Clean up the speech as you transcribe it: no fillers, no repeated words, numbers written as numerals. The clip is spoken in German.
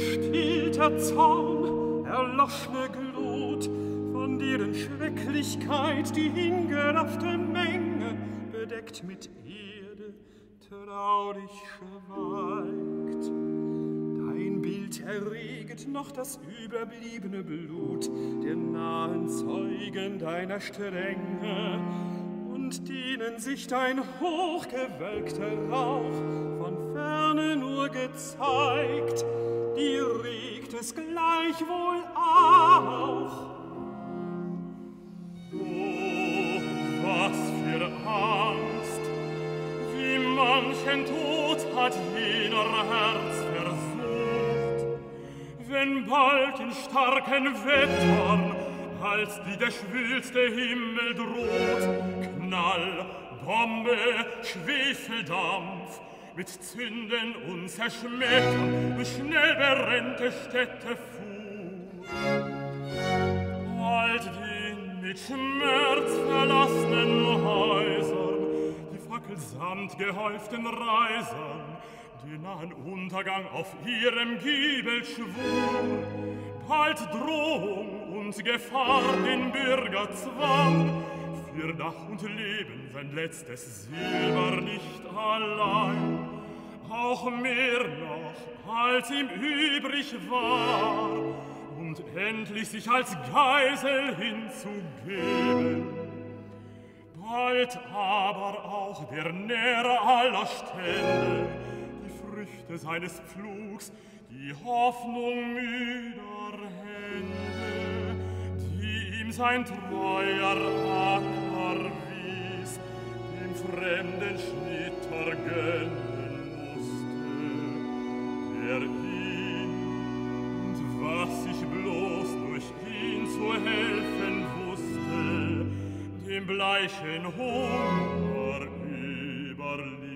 stillter Zorn, erloschne Glut, von deren Schrecklichkeit die hingeraffte Menge bedeckt mit Erde traurig schweigt. Dein Bild erreget noch das überbliebene Blut der nahen Zeugen deiner Strenge, und denen sich dein hochgewölkter Rauch von ferne nur gezeigt, die regt es gleichwohl auch. Oh, was für Angst! Wie manchen Tod hat jener Herz versucht, wenn bald in starken Wettern, als die der schwülste Himmel droht, Knall, Bombe, Schwefeldampf mit Zünden uns erschmettern und schnell berennte Städte fuhr. Bald die mit Schmerz verlassenen Häusern, die fackelsamt gehäuften Reisern, den nahen Untergang auf ihrem Giebel schwur. Bald Drohung und Gefahr den Bürger zwang, für Dach und Leben sein letztes Silber nicht allein, auch mehr noch als ihm übrig war, und endlich sich als Geisel hinzugeben. Bald aber auch der Näher aller Stände, die Früchte seines Pflugs, die Hoffnung müder Hände, die ihm sein treuer Acker wies, dem fremden Schnitter gönnen musste, der ihn und was sich bloß durch ihn zu helfen wusste, dem bleichen Hunger überließ.